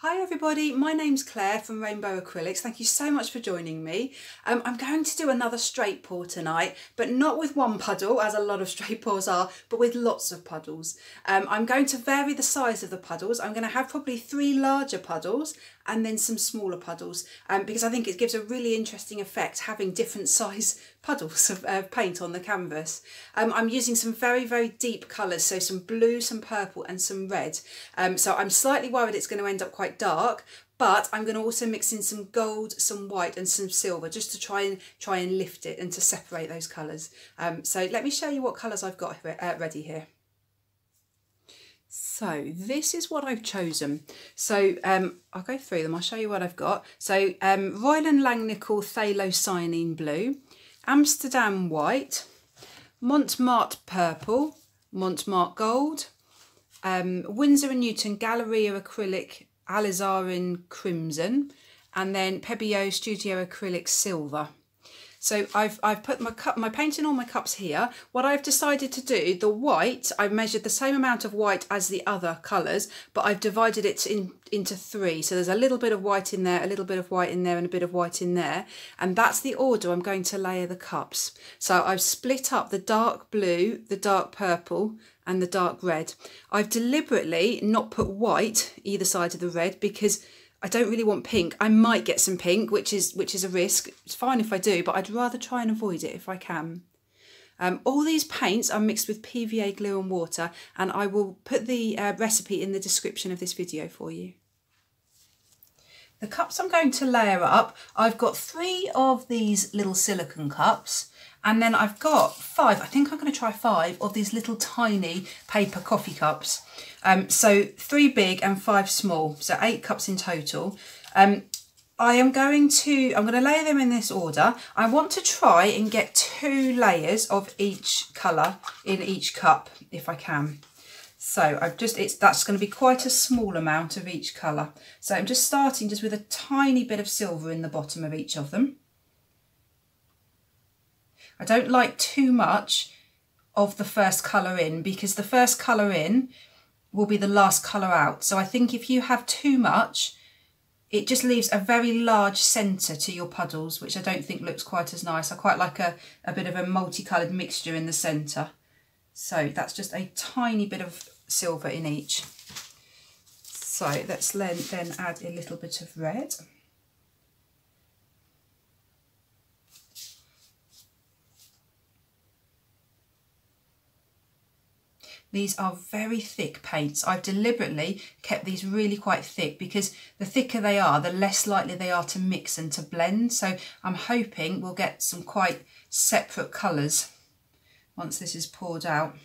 Hi everybody, my name's Claire from Rainbow Acrylics. Thank you so much for joining me. I'm going to do another straight pour tonight, but not with one puddle, as a lot of straight pours are, but with lots of puddles. I'm going to vary the size of the puddles. I'm going to have probably three larger puddles and then some smaller puddles, because I think it gives a really interesting effect having different size puddles of paint on the canvas. I'm using some very, very deep colours, so some blue, some purple and some red. So I'm slightly worried it's going to end up quite dark, but I'm going to also mix in some gold, some white and some silver just to try and lift it and to separate those colours. So let me show you what colours I've got ready here. So this is what I've chosen. So I'll go through them, I'll show you what I've got. So Roiland Langnickel Phthalocyanine Blue, Amsterdam White, Montmartre Purple, Montmartre Gold, Winsor & Newton Galleria Acrylic Alizarin Crimson, and then Pebeo Studio Acrylic Silver. So I've put my paint in all my cups here. What I've decided to do, the white, I've measured the same amount of white as the other colours, but I've divided it into three. So there's a little bit of white in there, a little bit of white in there, and a bit of white in there. And that's the order I'm going to layer the cups. So I've split up the dark blue, the dark purple, and the dark red. I've deliberately not put white either side of the red because I don't really want pink. I might get some pink, which is a risk. It's fine if I do, but I'd rather try and avoid it if I can. All these paints are mixed with PVA glue and water, and I will put the recipe in the description of this video for you. The cups I'm going to layer up, I've got three of these little silicone cups, and then I've got five, I think I'm going to try five of these little tiny paper coffee cups. So three big and five small, so 8 cups in total. I'm going to layer them in this order. I want to try and get 2 layers of each colour in each cup if I can. So that's going to be quite a small amount of each colour. So I'm just starting just with a tiny bit of silver in the bottom of each of them. I don't like too much of the first colour in, because the first colour in will be the last colour out. So I think if you have too much, it just leaves a very large centre to your puddles, which I don't think looks quite as nice. I quite like a bit of a multicoloured mixture in the centre. So that's just a tiny bit of silver in each. So let's then add a little bit of red. These are very thick paints. I've deliberately kept these really quite thick because the thicker they are, the less likely they are to mix and to blend. So I'm hoping we'll get some quite separate colours once this is poured out.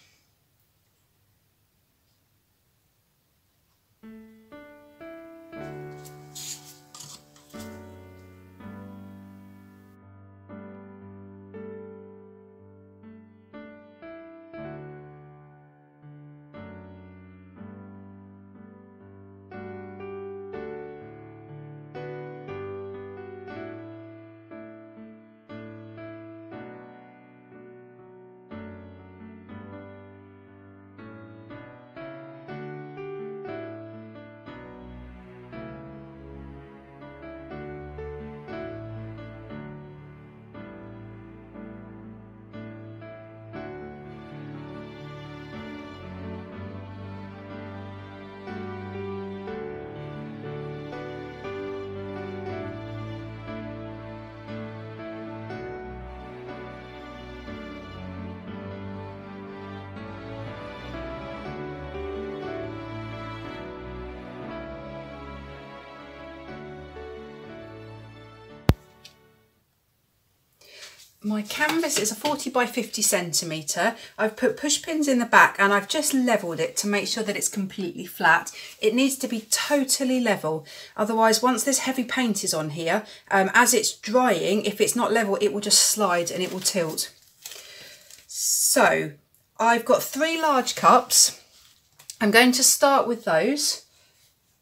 My canvas is a 40 by 50 centimetre. I've put push pins in the back and I've just levelled it to make sure that it's completely flat. It needs to be totally level. Otherwise, once this heavy paint is on here, as it's drying, if it's not level, it will just slide and it will tilt. So I've got 3 large cups. I'm going to start with those.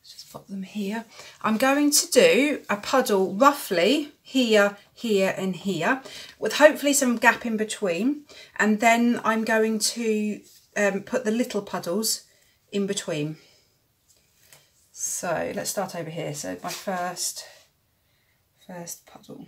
Let's just pop them here. I'm going to do a puddle roughly here, here and here, with hopefully some gap in between, and then I'm going to put the little puddles in between. So let's start over here. So my first puddle.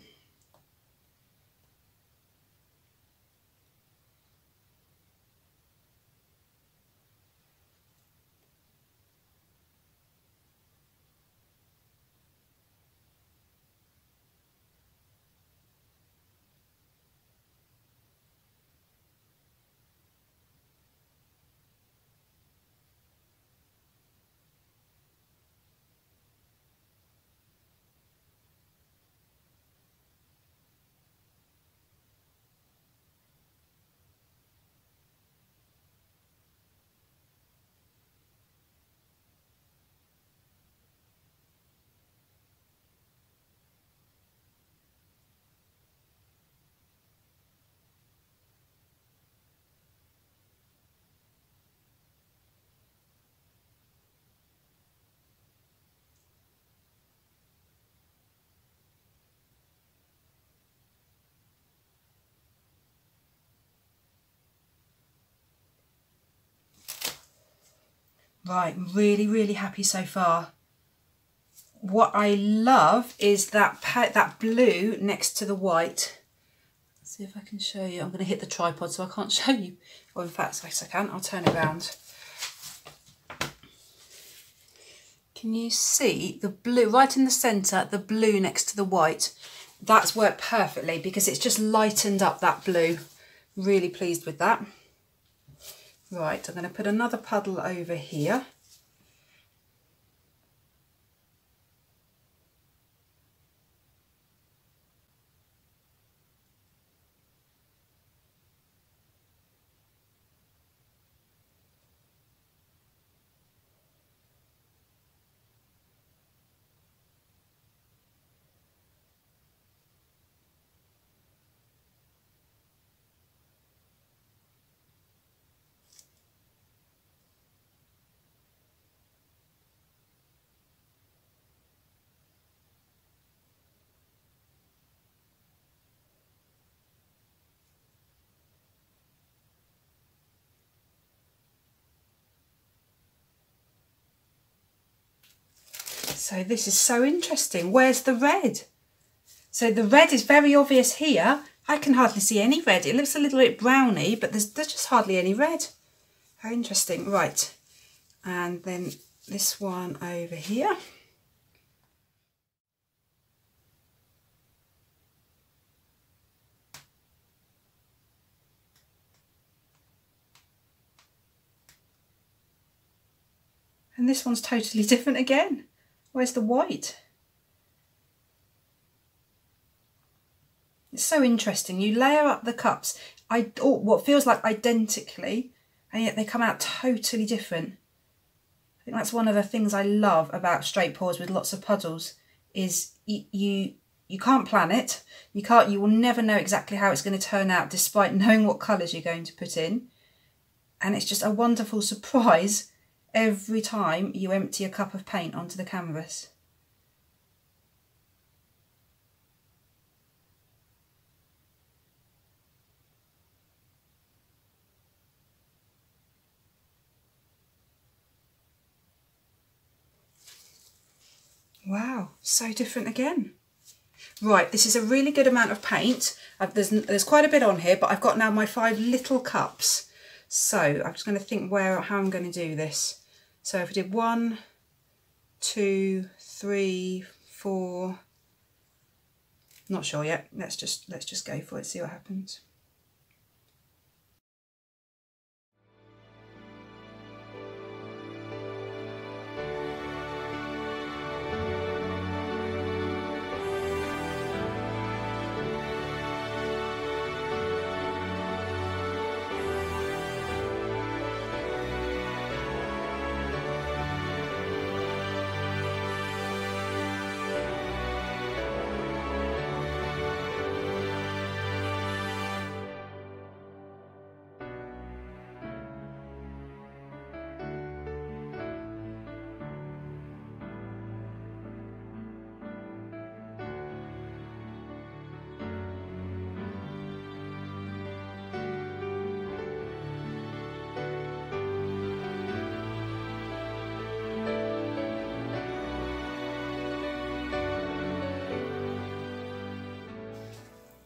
Right, I'm really, really happy so far. What I love is that blue next to the white. Let's see if I can show you. I'm going to hit the tripod, so I can't show you. Well, in fact, yes, I can. I'll turn it around. Can you see the blue right in the centre, the blue next to the white? That's worked perfectly because it's just lightened up that blue. Really pleased with that. Right, I'm going to put another puddle over here. So this is so interesting. Where's the red? So the red is very obvious here. I can hardly see any red. It looks a little bit browny, but there's just hardly any red. How interesting. Right. And then this one over here. And this one's totally different again. Where's the white? It's so interesting. You layer up the cups, what feels like identically, and yet they come out totally different. I think that's one of the things I love about straight pours with lots of puddles is you can't plan it. You will never know exactly how it's going to turn out, despite knowing what colours you're going to put in. And it's just a wonderful surprise every time you empty a cup of paint onto the canvas. Wow, so different again. Right, this is a really good amount of paint. There's quite a bit on here, but I've got now my 5 little cups. So I'm just going to think how I'm going to do this. So if I did 1, 2, 3, 4, not sure yet. Let's just go for it, see what happens.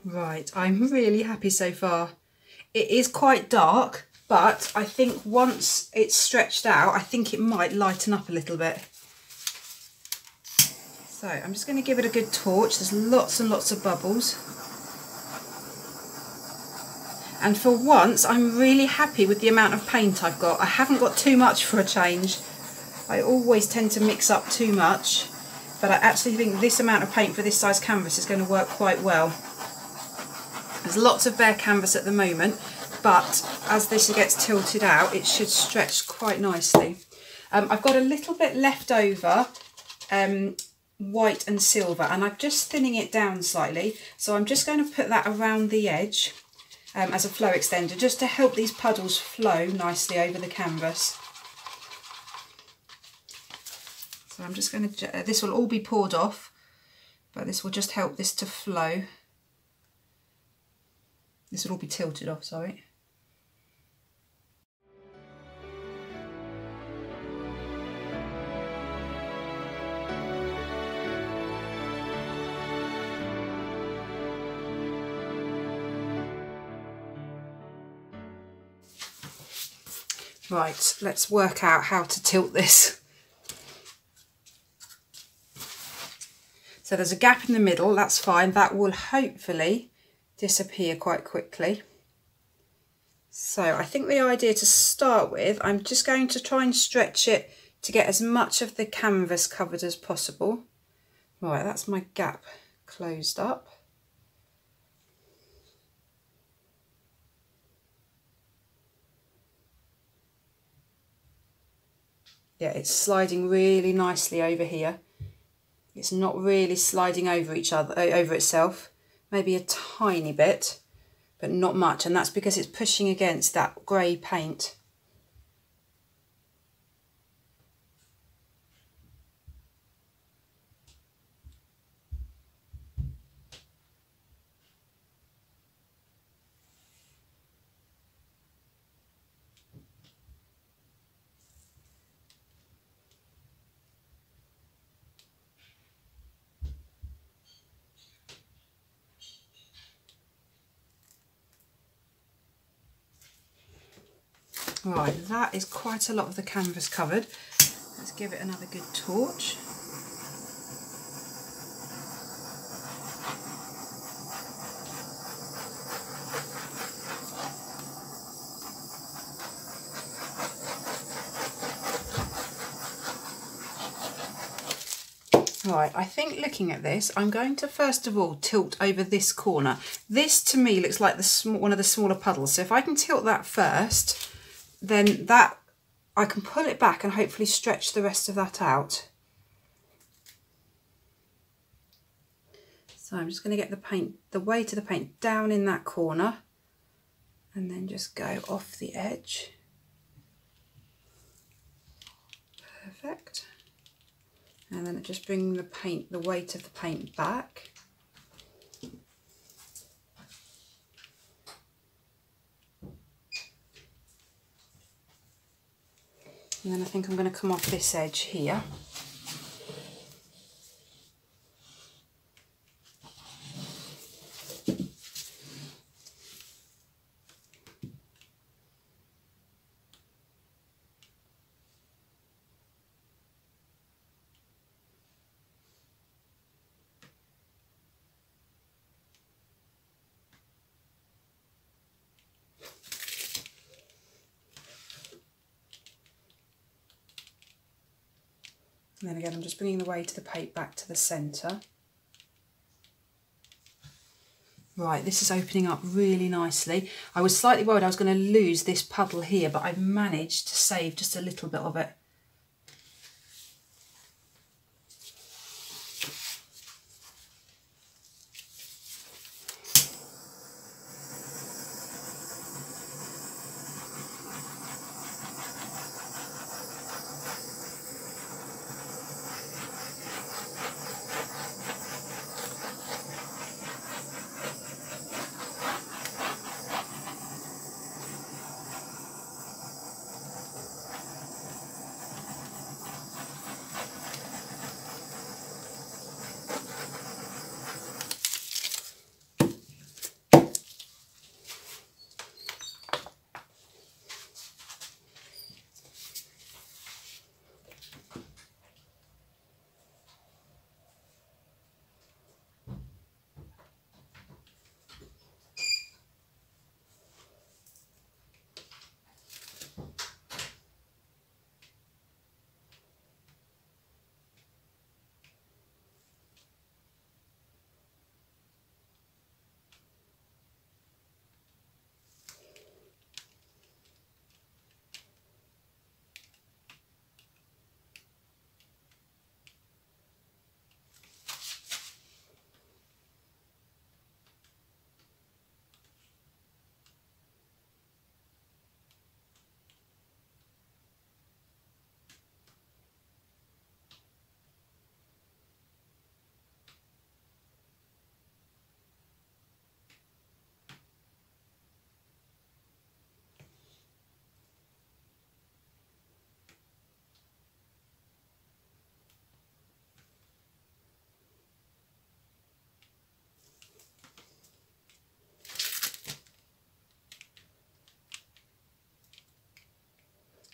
Right, I'm really happy so far. It is quite dark, but I think once it's stretched out, I think it might lighten up a little bit. So I'm just going to give it a good torch. There's lots and lots of bubbles. And for once, I'm really happy with the amount of paint I've got. I haven't got too much for a change. I always tend to mix up too much, but I actually think this amount of paint for this size canvas is going to work quite well. There's lots of bare canvas at the moment, but as this gets tilted out, it should stretch quite nicely. I've got a little bit left over white and silver, and I'm just thinning it down slightly. So I'm just going to put that around the edge as a flow extender, just to help these puddles flow nicely over the canvas. So I'm just going to, this will all be poured off, but this will just help this to flow. This will all be tilted off, sorry. Right, let's work out how to tilt this. So there's a gap in the middle, that's fine. That will hopefully disappear quite quickly. So I think the idea to start with, I'm just going to try and stretch it to get as much of the canvas covered as possible. Right, that's my gap closed up. Yeah, it's sliding really nicely over here. It's not really sliding over each other, over itself, maybe a tiny bit, but not much. And that's because it's pushing against that grey paint. Right, that is quite a lot of the canvas covered. Let's give it another good torch. Right, I think looking at this, I'm going to first of all tilt over this corner. This to me looks like one of the smaller puddles, so if I can tilt that first, then that I can pull it back and hopefully stretch the rest of that out. So I'm just going to get the paint, the weight of the paint down in that corner and then just go off the edge. Perfect. And then just bring the paint, the weight of the paint back. And then I think I'm going to come off this edge here. And then again, I'm just bringing the weight of the paint back to the centre. Right, this is opening up really nicely. I was slightly worried I was going to lose this puddle here, but I've managed to save just a little bit of it.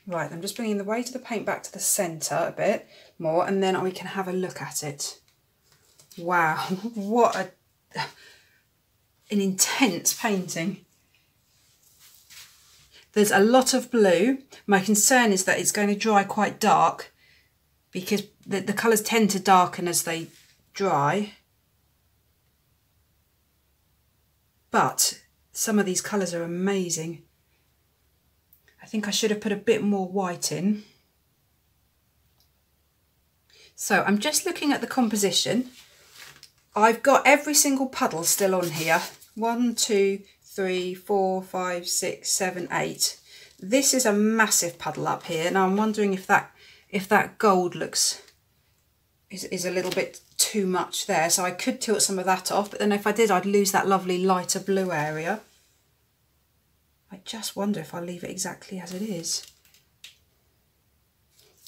Right, I'm just bringing the weight of the paint back to the centre a bit more, and then we can have a look at it. Wow, what an intense painting. There's a lot of blue. My concern is that it's going to dry quite dark, because the colours tend to darken as they dry. But some of these colours are amazing. I think I should have put a bit more white in. So I'm just looking at the composition. I've got every single puddle still on here. 1, 2, 3, 4, 5, 6, 7, 8. This is a massive puddle up here. Now I'm wondering if that gold looks is a little bit too much there. So I could tilt some of that off, but then if I did, I'd lose that lovely lighter blue area. I just wonder if I'll leave it exactly as it is.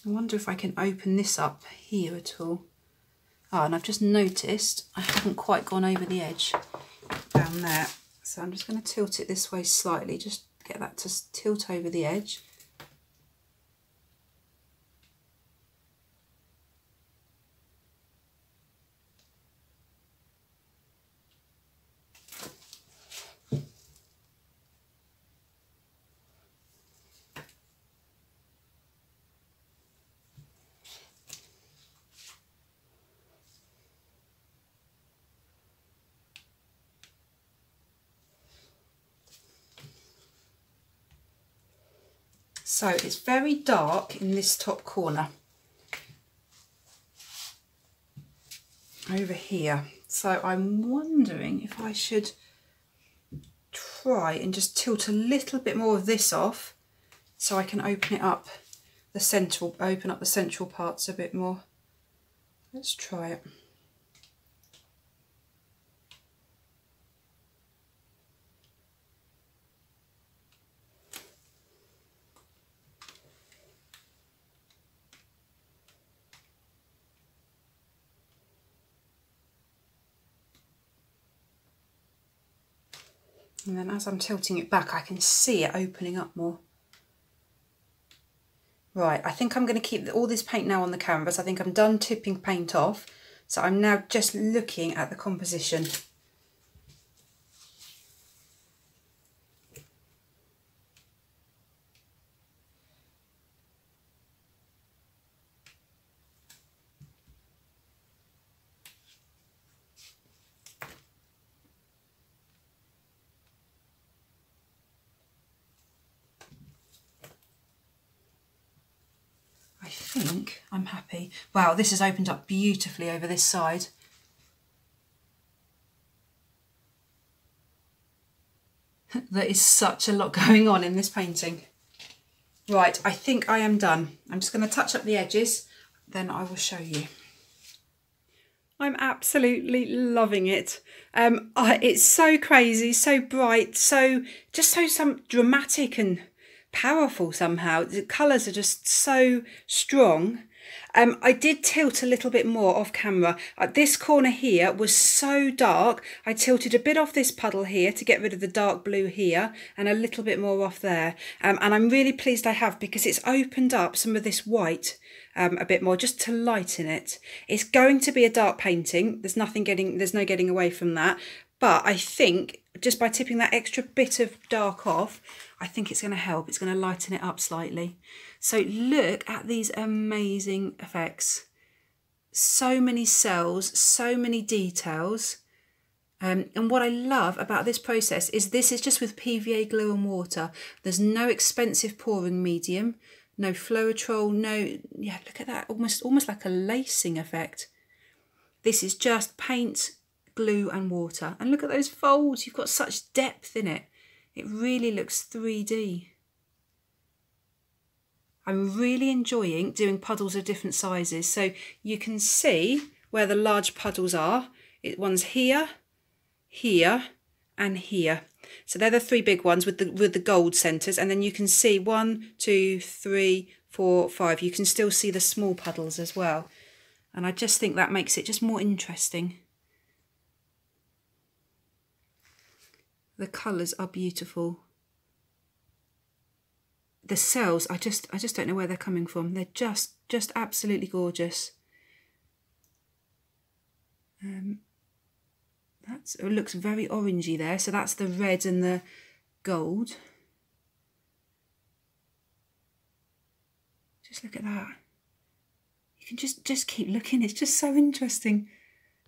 I wonder if I can open this up here at all. Oh, and I've just noticed I haven't quite gone over the edge down there. So I'm just going to tilt it this way slightly, just get that to tilt over the edge. So it's very dark in this top corner over here. So I'm wondering if I should try and just tilt a little bit more of this off so I can open it up, the central parts a bit more. Let's try it. And then as I'm tilting it back, I can see it opening up more. Right, I think I'm going to keep all this paint now on the canvas. I think I'm done tipping paint off. So I'm now just looking at the composition. I'm happy. Wow, this has opened up beautifully over this side. There is such a lot going on in this painting. Right, I think I am done. I'm just going to touch up the edges, then I will show you. I'm absolutely loving it. It's so crazy, so bright, so dramatic and powerful somehow. The colours are just so strong. I did tilt a little bit more off camera. This corner here was so dark. I tilted a bit off this puddle here to get rid of the dark blue here and a little bit more off there. And I'm really pleased I have, because it's opened up some of this white a bit more just to lighten it. It's going to be a dark painting. There's no getting away from that. But I think just by tipping that extra bit of dark off, I think it's going to help. It's going to lighten it up slightly. So look at these amazing effects. So many cells, so many details. And what I love about this process is this is just with PVA glue and water. There's no expensive pouring medium, no Floetrol, yeah, look at that, almost like a lacing effect. This is just paint, glue and water. And look at those folds, you've got such depth in it. It really looks 3D. I'm really enjoying doing puddles of different sizes. So you can see where the large puddles are. One's here, here, and here. So they're the three big ones with the gold centres. And then you can see 1, 2, 3, 4, 5. You can still see the small puddles as well. And I just think that makes it just more interesting. The colours are beautiful. the cells, I just don't know where they're coming from. They're just absolutely gorgeous. It looks very orangey there. So that's the red and the gold. Just look at that. You can just keep looking. It's just so interesting.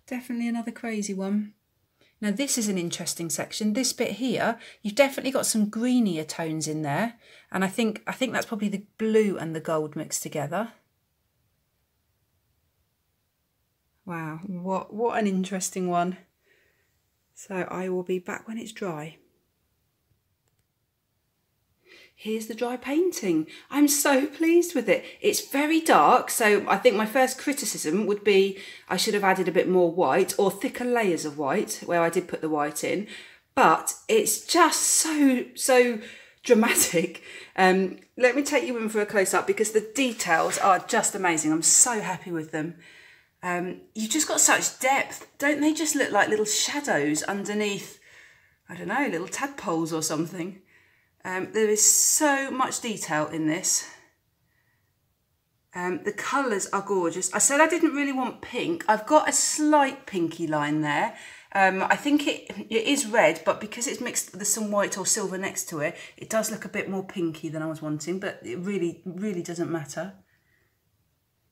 Definitely another crazy one. Now this is an interesting section. This bit here, you've definitely got some greenier tones in there, and I think that's probably the blue and the gold mixed together. Wow, what an interesting one. So I will be back when it's dry. Here's the dry painting. I'm so pleased with it. It's very dark, so I think my first criticism would be I should have added a bit more white or thicker layers of white where I did put the white in, but it's just so dramatic. Let me take you in for a close-up because the details are just amazing. I'm so happy with them. You've just got such depth. Don't they just look like little shadows underneath, I don't know, little tadpoles or something? There is so much detail in this. The colours are gorgeous. I said I didn't really want pink. I've got a slight pinky line there. I think it is red, but because it's mixed, there's some white or silver next to it, it does look a bit more pinky than I was wanting, but it really, really doesn't matter.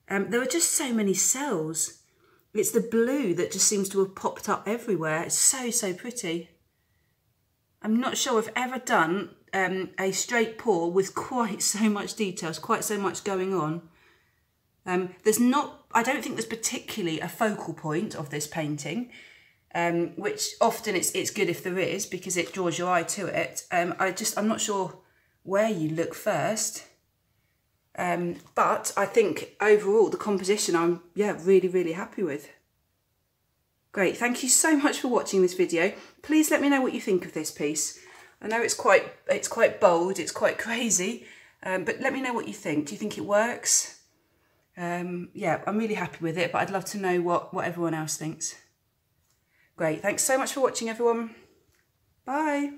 There are just so many cells. It's the blue that just seems to have popped up everywhere. It's so pretty. I'm not sure I've ever done a straight pour with quite so much details, quite so much going on. I don't think there's particularly a focal point of this painting, which often it's good if there is because it draws your eye to it. I'm not sure where you look first. But I think overall the composition I'm really happy with. Great, thank you so much for watching this video. Please let me know what you think of this piece. I know it's quite bold, it's quite crazy, but let me know what you think. Do you think it works? Yeah, I'm really happy with it, but I'd love to know what everyone else thinks. Great, thanks so much for watching everyone. Bye.